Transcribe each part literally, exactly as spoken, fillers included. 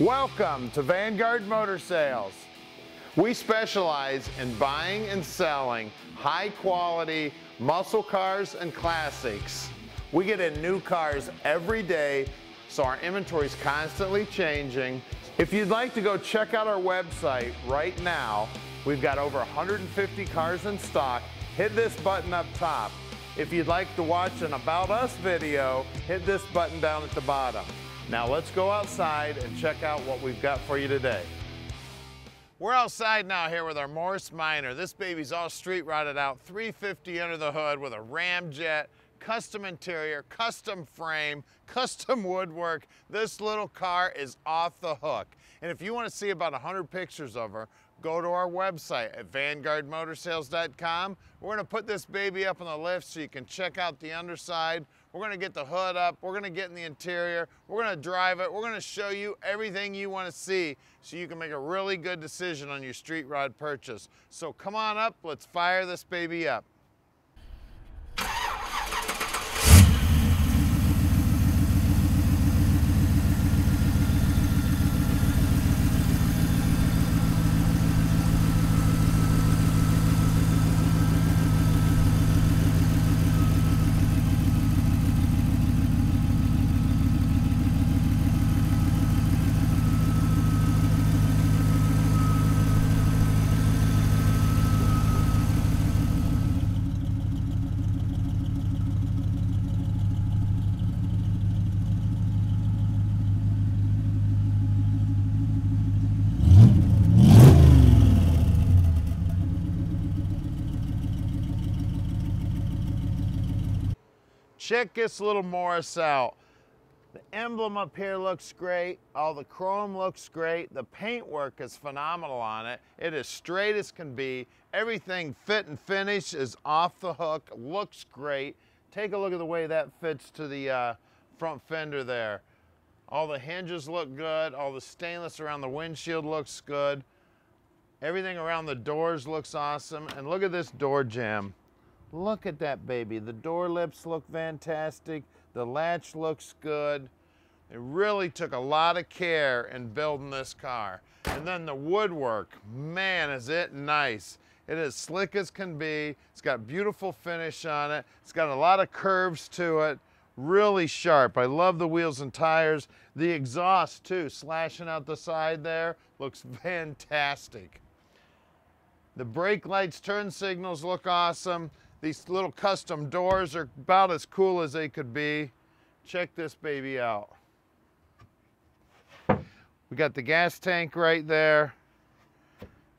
Welcome to Vanguard Motor Sales. We specialize in buying and selling high-quality muscle cars and classics. We get in new cars every day, so our inventory is constantly changing. If you'd like to go check out our website right now, we've got over one hundred fifty cars in stock. Hit this button up top. If you'd like to watch an About Us video, hit this button down at the bottom. Now let's go outside and check out what we've got for you today. We're outside now here with our Morris Minor. This baby's all street rotted out, three fifty under the hood with a Ramjet, custom interior, custom frame, custom woodwork. This little car is off the hook. And if you want to see about one hundred pictures of her, go to our website at Vanguard Motor Sales dot com. We're going to put this baby up on the lift so you can check out the underside. We're going to get the hood up. We're going to get in the interior. We're going to drive it. We're going to show you everything you want to see so you can make a really good decision on your street rod purchase. So come on up. Let's fire this baby up. Check this little Morris out. The emblem up here looks great. All the chrome looks great. The paintwork is phenomenal on it. It is straight as can be. Everything fit and finish is off the hook. Looks great. Take a look at the way that fits to the uh, front fender there. All the hinges look good. All the stainless around the windshield looks good. Everything around the doors looks awesome. And look at this door jamb. Look at that baby. The door lips look fantastic. The latch looks good. It really took a lot of care in building this car. And then the woodwork, man, is it nice. It is slick as can be. It's got beautiful finish on it. It's got a lot of curves to it. Really sharp. I love the wheels and tires. The exhaust too, slashing out the side there, looks fantastic. The brake lights, turn signals look awesome. These little custom doors are about as cool as they could be. Check this baby out. We got the gas tank right there.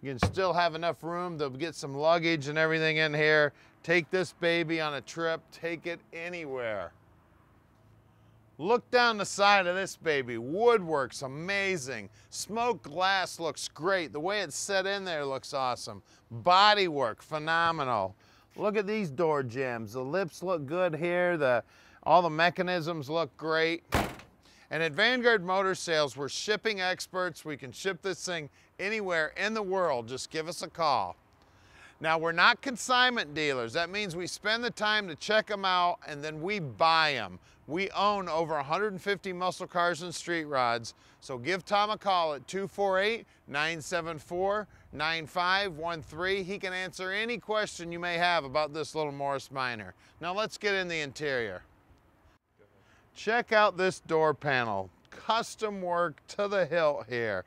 You can still have enough room to get some luggage and everything in here. Take this baby on a trip, take it anywhere. Look down the side of this baby. Woodwork's amazing. Smoked glass looks great. The way it's set in there looks awesome. Bodywork, phenomenal. Look at these door jambs. The lips look good here. The, all the mechanisms look great. And at Vanguard Motor Sales, we're shipping experts. We can ship this thing anywhere in the world. Just give us a call. Now, we're not consignment dealers. That means we spend the time to check them out and then we buy them. We own over one hundred fifty muscle cars and street rods. So give Tom a call at two four eight, nine seven four, nine five one three. He can answer any question you may have about this little Morris Minor. Now let's get in the interior. Check out this door panel. Custom work to the hilt here.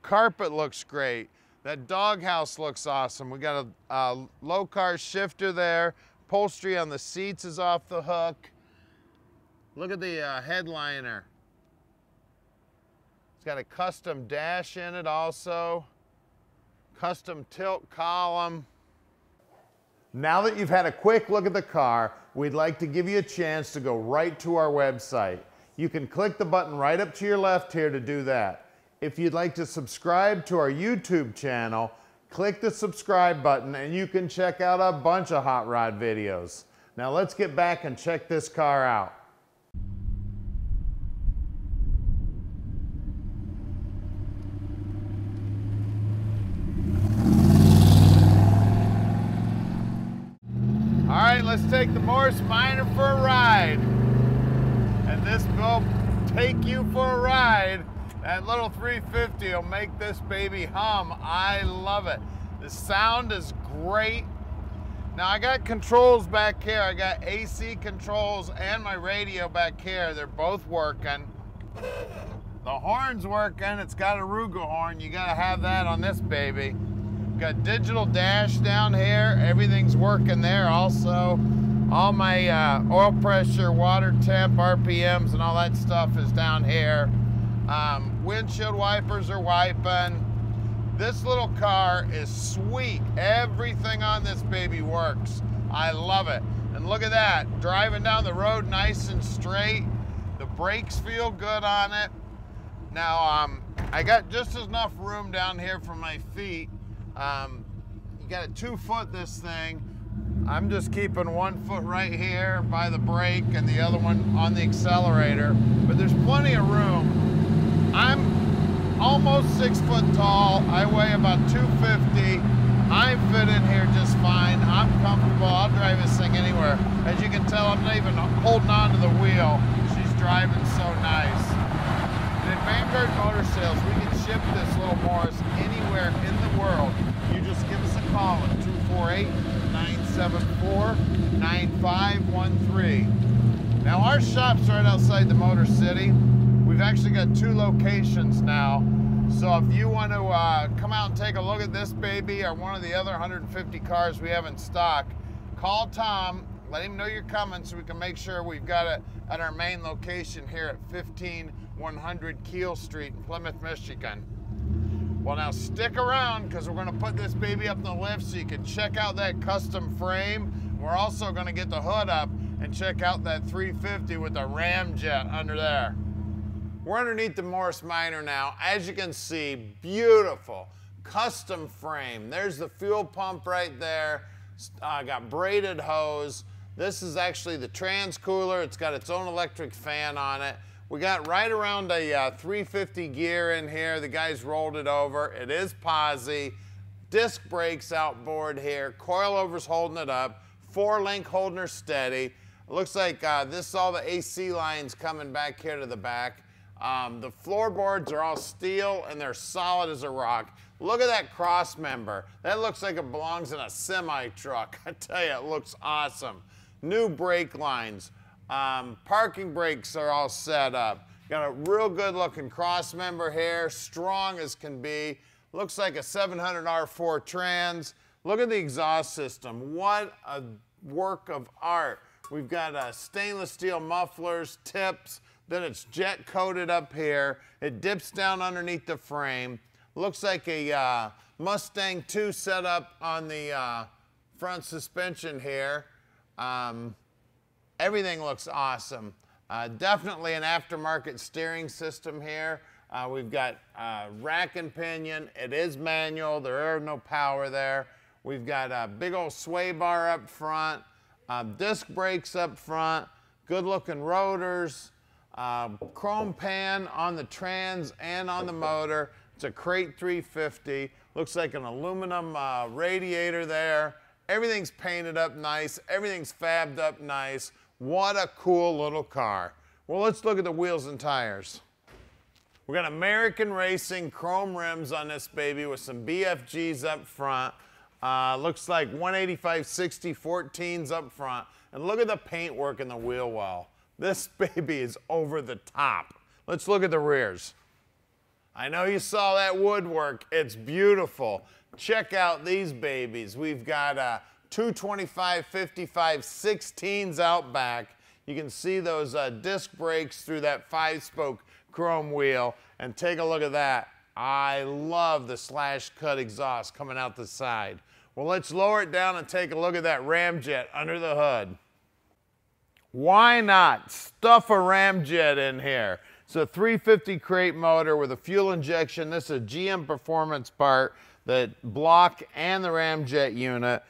Carpet looks great. That doghouse looks awesome. We got a, a low car shifter there. Upholstery on the seats is off the hook. Look at the uh, headliner. It's got a custom dash in it also. Custom tilt column. Now that you've had a quick look at the car, we'd like to give you a chance to go right to our website. You can click the button right up to your left here to do that. If you'd like to subscribe to our YouTube channel, click the subscribe button and you can check out a bunch of hot rod videos. Now let's get back and check this car out. All right, let's take the Morris Minor for a ride. And this will take you for a ride That little three fifty will make this baby hum. I love it. The sound is great. Now I got controls back here. I got A C controls and my radio back here. They're both working. The horn's working. It's got a Ruger horn. You gotta have that on this baby. Got digital dash down here. Everything's working there also. All my uh, oil pressure, water temp, R P Ms, and all that stuff is down here. Um, windshield wipers are wiping. This little car is sweet. Everything on this baby works. I love it. And look at that, driving down the road nice and straight. The brakes feel good on it. Now, um, I got just enough room down here for my feet. Um, you got a two foot this thing. I'm just keeping one foot right here by the brake and the other one on the accelerator, but there's plenty of room. I'm almost six foot tall. I weigh about two fifty. I fit in here just fine. I'm comfortable. I'll drive this thing anywhere. As you can tell, I'm not even holding on to the wheel. She's driving so nice. And at Vanguard Motor Sales, we can ship this little Morris anywhere in the world. You just give us a call at two four eight, nine seven four, nine five one three. Now our shop's right outside the Motor City. We've actually got two locations now. So if you want to uh, come out and take a look at this baby or one of the other one hundred fifty cars we have in stock, call Tom, let him know you're coming so we can make sure we've got it at our main location here at fifteen one hundred Keele Street in Plymouth, Michigan. Well, now stick around because we're gonna put this baby up in the lift so you can check out that custom frame. We're also gonna get the hood up and check out that three fifty with the Ramjet under there. We're underneath the Morris Minor now. As you can see, beautiful custom frame. There's the fuel pump right there. Uh, got braided hose. This is actually the trans cooler. It's got its own electric fan on it. We got right around a uh, three fifty gear in here. The guys rolled it over. It is posi. Disc brakes outboard here. Coilover's holding it up. Four link holding her steady. It looks like uh, this is all the A C lines coming back here to the back. Um, the floorboards are all steel and they're solid as a rock. Look at that cross member. That looks like it belongs in a semi truck. I tell you, it looks awesome. New brake lines. Um, parking brakes are all set up. Got a real good looking cross member here, strong as can be. Looks like a seven hundred R four trans. Look at the exhaust system. What a work of art. We've got uh, stainless steel mufflers, tips, then it's jet coated up here. It dips down underneath the frame. Looks like a uh, Mustang two setup on the uh, front suspension here. Um, Everything looks awesome. Uh, definitely an aftermarket steering system here. Uh, we've got uh, rack and pinion. It is manual. There are no power there. We've got a big old sway bar up front, uh, disc brakes up front, good looking rotors, uh, chrome pan on the trans and on the motor. It's a crate three fifty. Looks like an aluminum uh, radiator there. Everything's painted up nice. Everything's fabbed up nice. What a cool little car. Well, let's look at the wheels and tires. We got American Racing chrome rims on this baby with some B F Gs up front. Uh, looks like one eighty-five sixty fourteens up front. And look at the paintwork in the wheel well. This baby is over the top. Let's look at the rears. I know you saw that woodwork. It's beautiful. Check out these babies. We've got uh, two twenty-five, fifty-five, sixteens out back. You can see those uh, disc brakes through that five-spoke chrome wheel. And take a look at that. I love the slash cut exhaust coming out the side. Well, let's lower it down and take a look at that Ramjet under the hood. Why not stuff a Ramjet in here? It's a three fifty crate motor with a fuel injection. This is a G M performance part, the block and the Ramjet unit.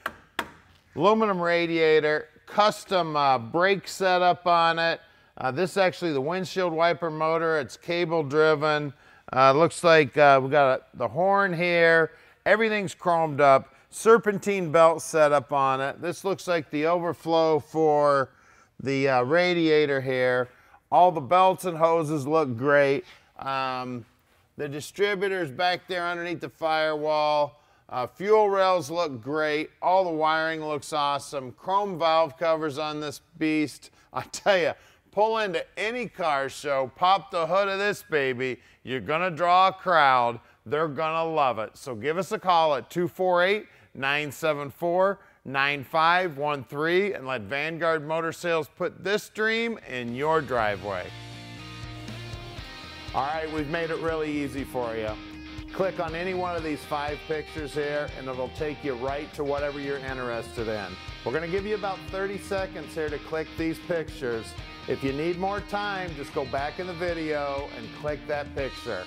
Aluminum radiator, custom uh, brake setup on it. Uh, this is actually the windshield wiper motor. It's cable driven. Uh, looks like uh, we've got a, the horn here. Everything's chromed up. Serpentine belt setup on it. This looks like the overflow for the uh, radiator here. All the belts and hoses look great. Um, The distributor's back there underneath the firewall. Uh, fuel rails look great. All the wiring looks awesome. Chrome valve covers on this beast. I tell you, pull into any car show, pop the hood of this baby, you're gonna draw a crowd. They're gonna love it. So give us a call at two four eight, nine seven four, nine five one three and let Vanguard Motor Sales put this dream in your driveway. All right, we've made it really easy for you. Click on any one of these five pictures here and it'll take you right to whatever you're interested in. We're gonna give you about thirty seconds here to click these pictures. If you need more time, just go back in the video and click that picture.